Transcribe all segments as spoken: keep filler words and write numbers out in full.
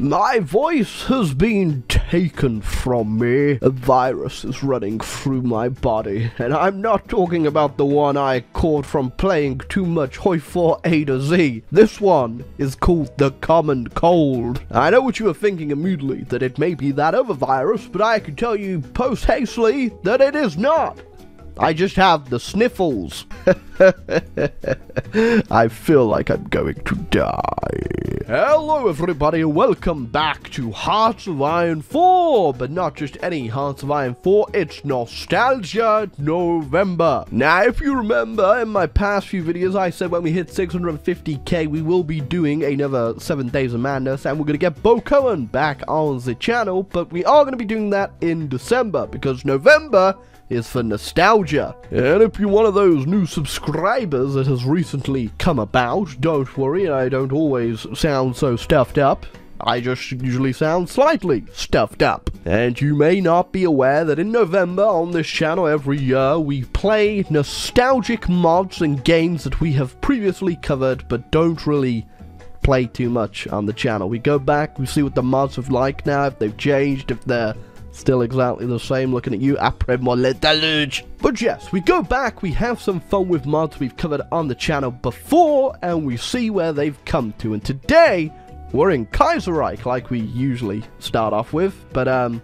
My voice has been taken from me. A virus is running through my body, and I'm not talking about the one I caught from playing too much Hoi four A to Z. This one is called the common cold. I know what you are thinking immediately, that it may be that other virus, but I can tell you post-hastily that it is not. I just have the sniffles. I feel like I'm going to die. Hello everybody, welcome back to Hearts of Iron four, but not just any Hearts of Iron four, it's Nostalgia November. Now if you remember, in my past few videos I said when we hit six hundred fifty K we will be doing another Seven Days of Madness, and we're going to get Bo Cohen back on the channel, but we are going to be doing that in December, because November is for nostalgia. And if you're one of those new subscribers that has recently come about, don't worry, I don't always sound so stuffed up. I just usually sound slightly stuffed up. And you may not be aware that in November on this channel every year we play nostalgic mods and games that we have previously covered but don't really play too much on the channel. We go back, we see what the mods have like now, if they've changed, if they're still exactly the same, looking at you, après moi le deluge. But yes, we go back, we have some fun with mods we've covered on the channel before, and we see where they've come to. And today, we're in Kaiserreich, like we usually start off with, but um,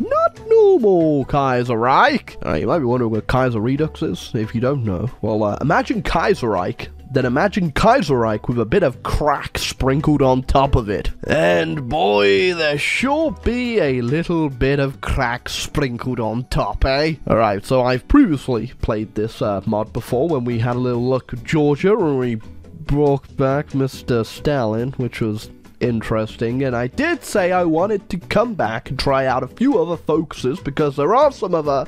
not normal Kaiserreich. Uh, you might be wondering what Kaiser Redux is, if you don't know. Well, uh, imagine Kaiserreich, then imagine Kaiserreich with a bit of crack sprinkled on top of it. And boy, there sure be a little bit of crack sprinkled on top, eh? Alright, so I've previously played this uh, mod before when we had a little look at Georgia and we brought back Mister Stalin, which was interesting, and I did say I wanted to come back and try out a few other focuses because there are some other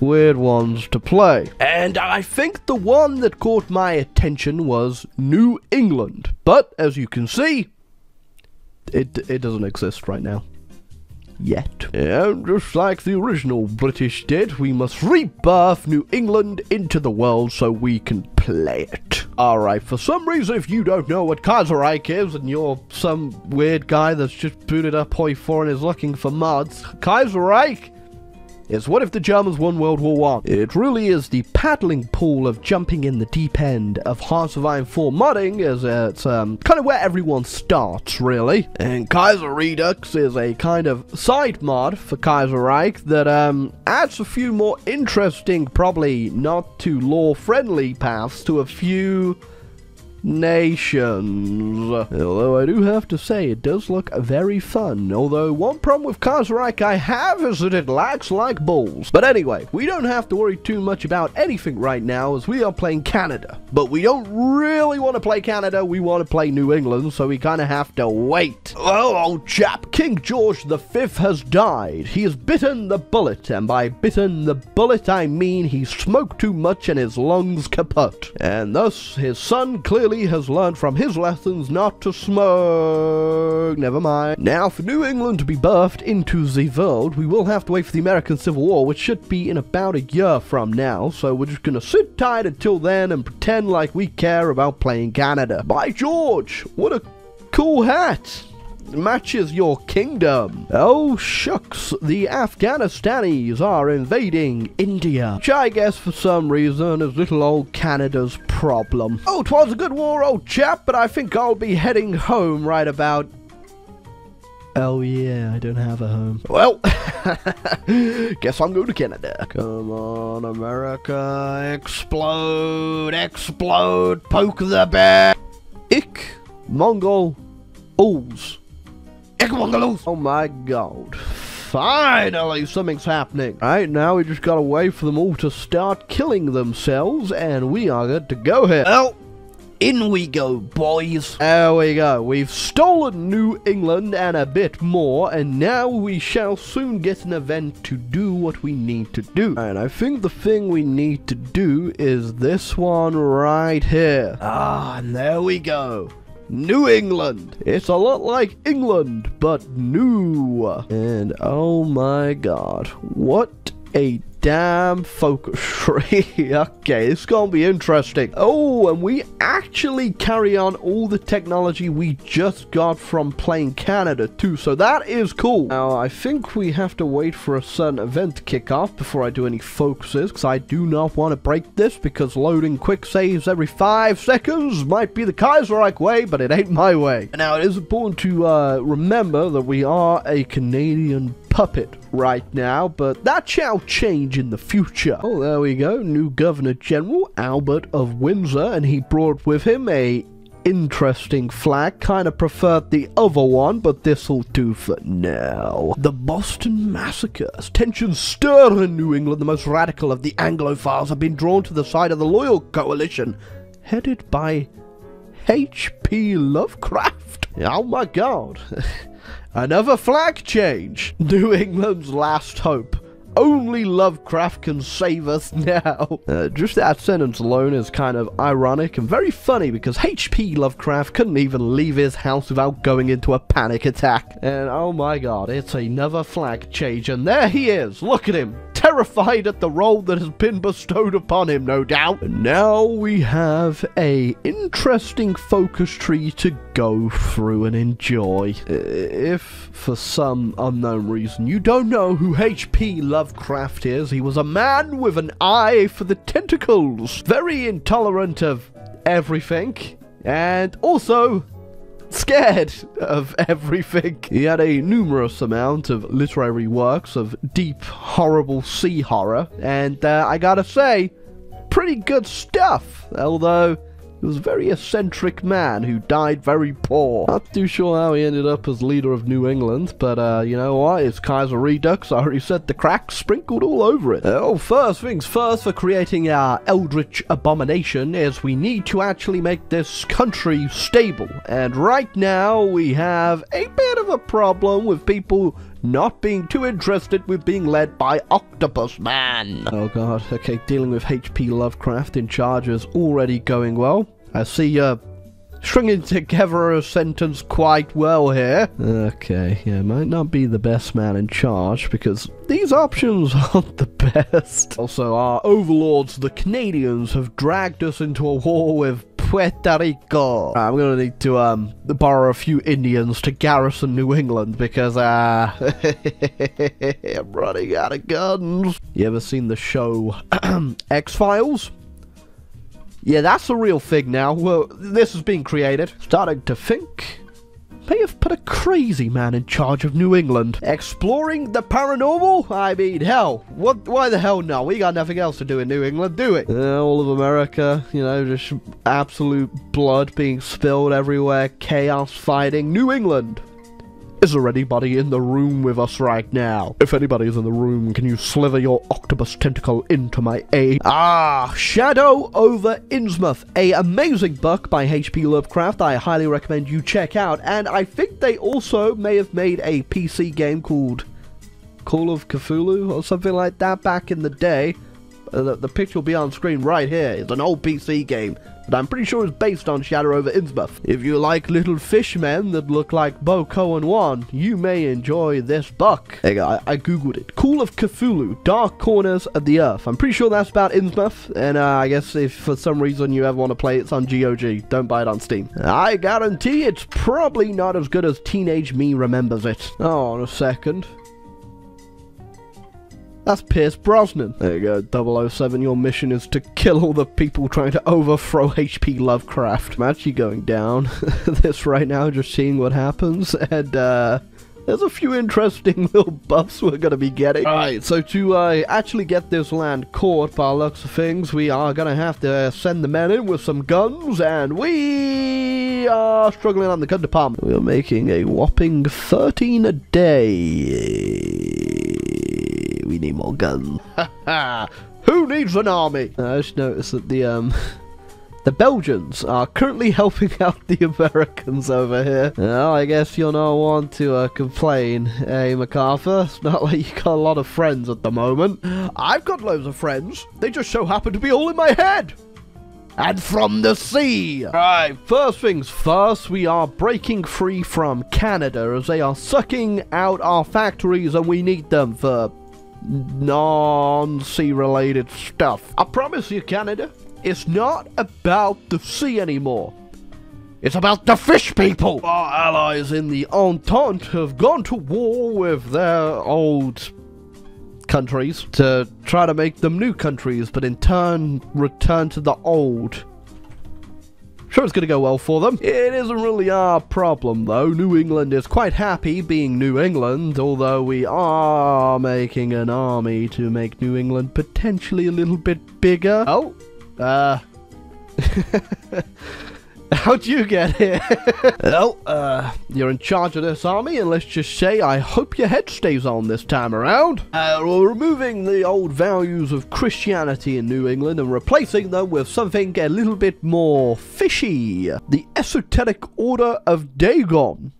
weird ones to play. And I think the one that caught my attention was New England. But, as you can see, it, it doesn't exist right now. Yet. And just like the original British did, we must rebirth New England into the world so we can play it. Alright, for some reason, if you don't know what Kaiserreich is, and you're some weird guy that's just booted up Hoi four and is looking for mods, Kaiserreich is what if the Germans won World War One. It really is the paddling pool of jumping in the deep end of Hearts of Iron four modding, as it's um, kind of where everyone starts, really. And Kaiser Redux is a kind of side mod for Kaiserreich that um, adds a few more interesting, probably not too lore-friendly paths to a few nations. Although I do have to say, it does look very fun. Although one problem with Kaiserreich I have is that it lacks like balls. But anyway, we don't have to worry too much about anything right now as we are playing Canada. But we don't really want to play Canada, we want to play New England, so we kind of have to wait. Oh, old chap, King George the Fifth has died. He has bitten the bullet, and by bitten the bullet I mean he smoked too much and his lungs kaput. And thus his son clearly has learned from his lessons not to smoke. Never mind. Now, for New England to be birthed into the world, we will have to wait for the American Civil War, which should be in about a year from now, so we're just gonna sit tight until then and pretend like we care about playing Canada. By George! What a cool hat! Matches your kingdom. Oh shucks, the Afghanistanis are invading India, which I guess for some reason is little old Canada's problem. Oh, 'twas a good war, old chap, but I think I'll be heading home right about... Oh yeah, I don't have a home. Well, guess I'm going to Canada. Come on, America, explode, explode, poke the bear. Ich, Mongol, Ols. Oh my god. Finally something's happening. Alright, now we just gotta wait for them all to start killing themselves and we are good to go here. Oh, in we go, boys. There we go. We've stolen New England and a bit more, and now we shall soon get an event to do what we need to do. And I think the thing we need to do is this one right here. Ah, and there we go. New England. It's a lot like England, but new. And oh my god, what a damn focus tree. Okay, it's gonna be interesting. Oh, and we actually carry on all the technology we just got from playing Canada too, so that is cool. Now, I think we have to wait for a certain event to kick off before I do any focuses, because I do not want to break this, because loading quick saves every five seconds might be the Kaiserreich way, but it ain't my way. Now, it is important to uh, remember that we are a Canadian puppet right now, but that shall change in the future. Oh, there we go. New Governor General Albert of Windsor, and he brought with him a interesting flag. Kind of preferred the other one, but this'll do for now. The Boston Massacres. Tensions stir in New England. The most radical of the Anglophiles have been drawn to the side of the Loyal Coalition, headed by H P Lovecraft. Oh my god. Another flag change. New England's last hope. Only Lovecraft can save us now. Uh, just that sentence alone is kind of ironic and very funny, because H P Lovecraft couldn't even leave his house without going into a panic attack. And oh my god, it's another flag change, and there he is. Look at him. Terrified at the role that has been bestowed upon him, no doubt. And now we have a interesting focus tree to go through and enjoy. If for some unknown reason you don't know who H P Lovecraft is, he was a man with an eye for the tentacles, very intolerant of everything, and also scared of everything. He had a numerous amount of literary works of deep, horrible sea horror, and uh, I gotta say, pretty good stuff, although he was a very eccentric man who died very poor. Not too sure how he ended up as leader of New England, but uh, you know what? It's Kaiser Redux. I already said the cracks sprinkled all over it. Uh, oh, first things first for creating our eldritch abomination is we need to actually make this country stable. And right now we have a bit of a problem with people not being too interested with being led by Octopus Man. Oh god, okay, dealing with H P Lovecraft in charge is already going well. I see you're stringing together a sentence quite well here. Okay, yeah, might not be the best man in charge, because these options aren't the best. Also, our overlords, the Canadians, have dragged us into a war with Puerto Rico. I'm gonna need to um borrow a few Indians to garrison New England, because uh I'm running out of guns. You ever seen the show X-Files? Yeah, that's a real thing now. Well, this has been created. Starting to think they have put a crazy man in charge of New England. Exploring the paranormal? I mean, hell, what? Why the hell no? We got nothing else to do in New England, do we? Uh, all of America, you know, just absolute blood being spilled everywhere, chaos fighting. New England. Is there anybody in the room with us right now? If anybody is in the room, can you slither your octopus tentacle into my aid? Ah, Shadow Over Innsmouth, a amazing book by H P Lovecraft. I highly recommend you check out. And I think they also may have made a P C game called Call of Cthulhu or something like that back in the day. Uh, the, the picture will be on screen right here. It's an old P C game, but I'm pretty sure it's based on Shadow Over Innsmouth. If you like little fishmen that look like Bo Cohen one, you may enjoy this book. Hey, I, I googled it. Call of Cthulhu: Dark Corners of the Earth. I'm pretty sure that's about Innsmouth, and uh, I guess if for some reason you ever want to play, it's on G O G. Don't buy it on Steam. I guarantee it's probably not as good as teenage me remembers it. Oh, in a second. That's Pierce Brosnan. There you go, double oh seven, your mission is to kill all the people trying to overthrow H P Lovecraft. I'm actually going down this right now, just seeing what happens, and uh, there's a few interesting little buffs we're going to be getting. Alright, so to uh, actually get this land caught by lots of things, we are going to have to send the men in with some guns, and we are struggling on the gun department. We're making a whopping thirteen a day. We need more guns. Who needs an army? I just noticed that the um, the Belgians are currently helping out the Americans over here. Well, I guess you're not one to uh, complain, eh, MacArthur? It's not like you got a lot of friends at the moment. I've got loads of friends. They just so happen to be all in my head. And from the sea! Right, first things first, we are breaking free from Canada as they are sucking out our factories and we need them for non-sea related stuff. I promise you, Canada, it's not about the sea anymore. It's about the fish people! Our allies in the Entente have gone to war with their old countries to try to make them new countries, but in turn return to the old. Sure, it's gonna go well for them. It isn't really our problem though. New England is quite happy being New England, although we are making an army to make New England potentially a little bit bigger. Oh, uh... how'd you get here? Well, uh, you're in charge of this army, and let's just say I hope your head stays on this time around. Uh, we're removing the old values of Christianity in New England and replacing them with something a little bit more fishy. The Esoteric Order of Dagon.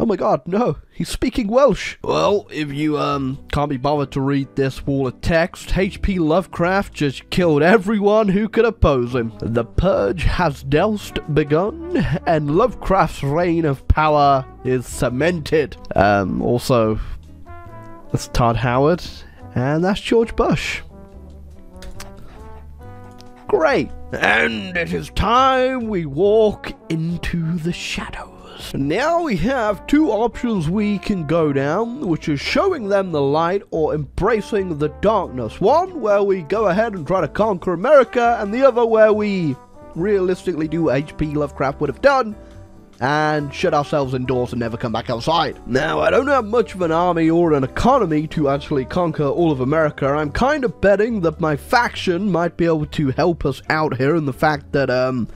Oh my god, no, he's speaking Welsh. Well, if you, um, can't be bothered to read this wall of text, H P Lovecraft just killed everyone who could oppose him. The purge has doused begun, and Lovecraft's reign of power is cemented. Um, also, that's Todd Howard, and that's George Bush. Great. And it is time we walk into the shadows. Now we have two options we can go down, which is showing them the light or embracing the darkness. One where we go ahead and try to conquer America, and the other where we realistically do what H P Lovecraft would have done and shut ourselves indoors and never come back outside. Now, I don't have much of an army or an economy to actually conquer all of America. I'm kind of betting that my faction might be able to help us out here, in the fact that, um...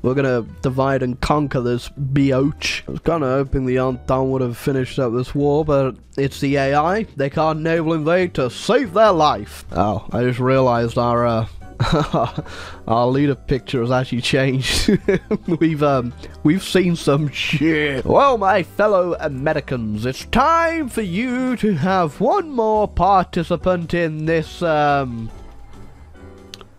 we're gonna divide and conquer this B O C H. I was kinda hoping the Entente would have finished up this war, but it's the A I. They can't naval invade to save their life. Oh, I just realized our, uh, our leader picture has actually changed. we've, um, we've seen some shit. Well, my fellow Americans, it's time for you to have one more participant in this, um...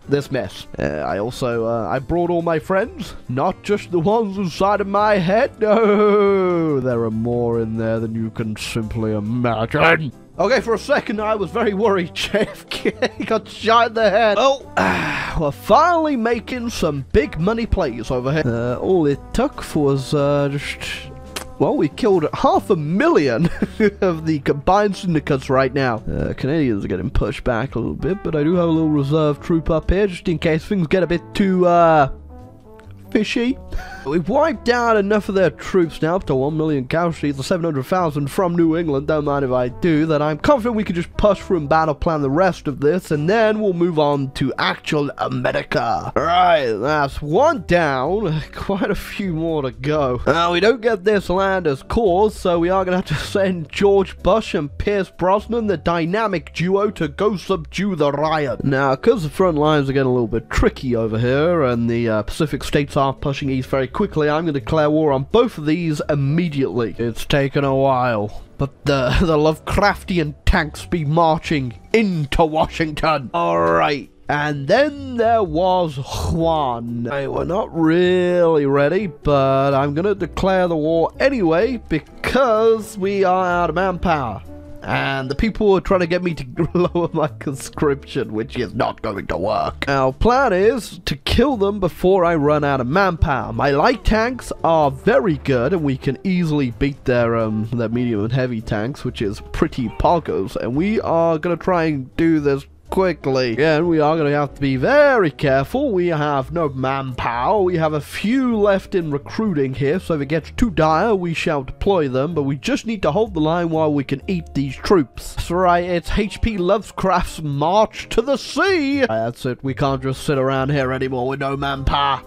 this mess. Uh, I also, uh, I brought all my friends, not just the ones inside of my head. No, there are more in there than you can simply imagine. Okay, for a second I was very worried J F K got shot in the head. Oh, uh, we're finally making some big money plays over here. Uh, all it took was, uh, just... well, we killed half a million of the combined syndicates right now. Uh, Canadians are getting pushed back a little bit, but I do have a little reserve troop up here, just in case things get a bit too, uh, fishy. We've wiped out enough of their troops now, up to one million casualties, the seven hundred thousand from New England, don't mind if I do, that I'm confident we can just push through and battle plan the rest of this, and then we'll move on to actual America. Alright, that's one down, quite a few more to go. Now, uh, we don't get this land as cause, so we are going to have to send George Bush and Pierce Brosnan, the dynamic duo, to go subdue the riot. Now, because the front lines are getting a little bit tricky over here, and the uh, Pacific states are pushing east very quickly, I'm going to declare war on both of these immediately. It's taken a while, but the, the Lovecraftian tanks be marching into Washington. Alright, and then there was Juan. Right, we're not really ready, but I'm going to declare the war anyway because we are out of manpower. And the people are trying to get me to lower my conscription, which is not going to work. Our plan is to kill them before I run out of manpower. My light tanks are very good, and we can easily beat their um their medium and heavy tanks, which is pretty poggers. And we are going to try and do this quickly. Yeah, we are going to have to be very careful. We have no manpower. We have a few left in recruiting here, so if it gets too dire, we shall deploy them, but we just need to hold the line while we can eat these troops. That's right, it's H P Lovecraft's march to the sea. That's it, we can't just sit around here anymore with no manpower.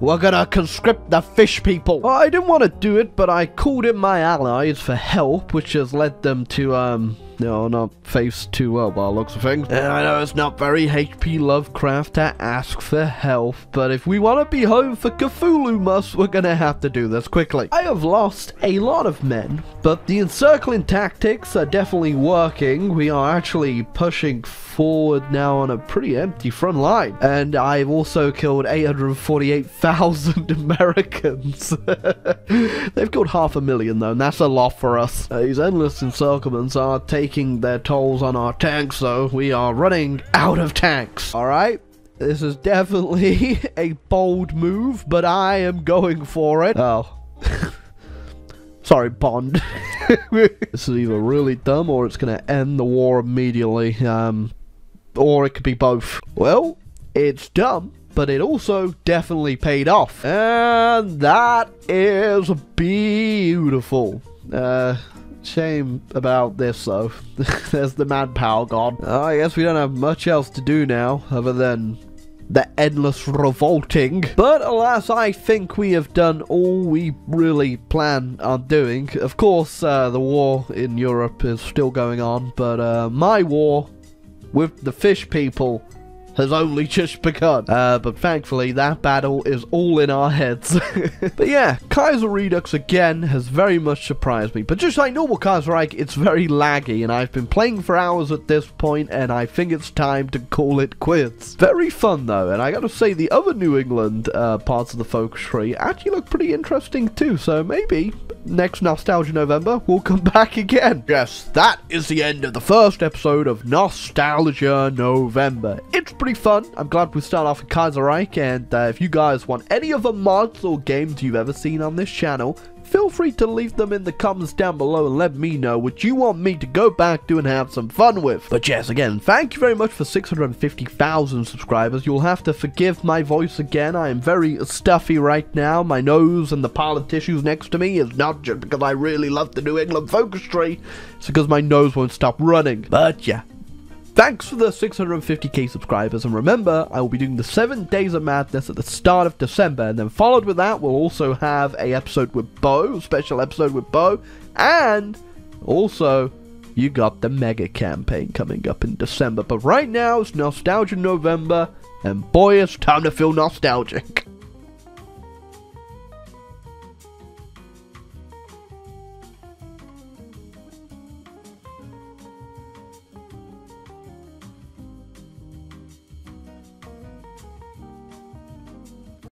We're gonna conscript the fish people. Well, I didn't want to do it, but I called in my allies for help, which has led them to, um, no, not face too well by the looks of things. And I know it's not very H P Lovecraft to ask for help, but if we want to be home for Cthulhu must, we're gonna have to do this quickly. I have lost a lot of men, but the encircling tactics are definitely working. We are actually pushing forward now on a pretty empty front line, and I've also killed eight hundred forty-eight thousand Americans. They've killed half a million though, and that's a lot for us. Uh, these endless encirclements are taking taking their tolls on our tanks, though. We are running out of tanks. All right. This is definitely a bold move, but I am going for it. Oh. Sorry, Bond. This is either really dumb or it's going to end the war immediately. Um, or it could be both. Well, it's dumb, but it also definitely paid off. And that is beautiful. Uh... Shame about this, though. There's the manpower gone. Uh, I guess we don't have much else to do now, other than the endless revolting. But alas, I think we have done all we really plan on doing. Of course, uh, the war in Europe is still going on, but uh, my war with the fish people has only just begun. Uh, but thankfully, that battle is all in our heads. But yeah, Kaiser Redux again has very much surprised me. But just like normal Kaiserreich, it's very laggy, and I've been playing for hours at this point, and I think it's time to call it quits. Very fun, though, and I gotta say, the other New England uh, parts of the focus tree actually look pretty interesting, too. So maybe next Nostalgia November, we'll come back again. Yes, that is the end of the first episode of Nostalgia November. It's pretty fun. I'm glad we start off with Kaiserreich, and uh, if you guys want any of the mods or games you've ever seen on this channel, feel free to leave them in the comments down below and let me know what you want me to go back to and have some fun with. But yes, again, thank you very much for six hundred fifty thousand subscribers. You'll have to forgive my voice again. I am very stuffy right now. My nose and the pile of tissues next to me is not just because I really love the New England focus tree. It's because my nose won't stop running. But yeah. Thanks for the six hundred fifty K subscribers, and remember, I will be doing the Seven Days of Madness at the start of December, and then followed with that, we'll also have a episode with Bo, special episode with Bo, and also, you got the mega campaign coming up in December, but right now, it's Nostalgia November, and boy, it's time to feel nostalgic.